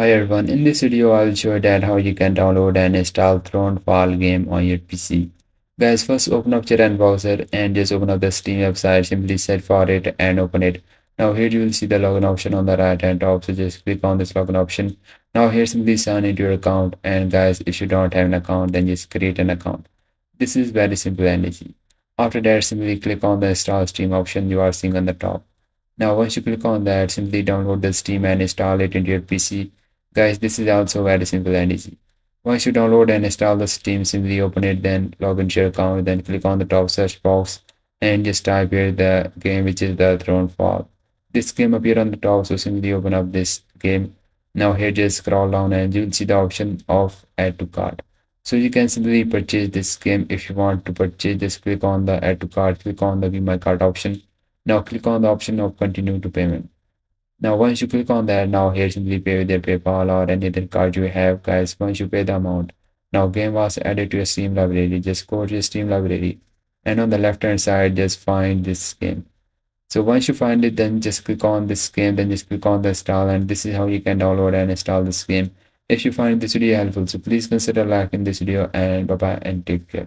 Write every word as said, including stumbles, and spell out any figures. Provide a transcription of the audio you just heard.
Hi everyone, in this video I will show you that how you can download and install Thronefall game on your P C. Guys, first open up your end browser and just open up the Steam website. Simply search for it and open it. Now here you will see the login option on the right hand top, so just click on this login option. Now here simply sign into your account, and guys, if you don't have an account then just create an account. This is very simple and easy. After that, simply click on the install Steam option you are seeing on the top. Now once you click on that, simply download the Steam and install it into your P C. Guys, this is also very simple and easy. Once you download and install the Steam, simply open it, then log into your account, then click on the top search box and just type here the game, which is the Thronefall. This game appear on the top, so simply open up this game. Now here just scroll down and you will see the option of add to cart. So you can simply purchase this game. If you want to purchase, just click on the add to cart, click on the view my cart option. Now click on the option of continue to payment. Now once you click on that, now here simply pay with your PayPal or any other card you have. Guys, once you pay the amount, now game was added to your Steam library. Just go to your Steam library and on the left hand side just find this game. So once you find it, then just click on this game, then just click on the install, and this is how you can download and install this game. If you find this video helpful, so please consider liking this video, and bye bye and take care.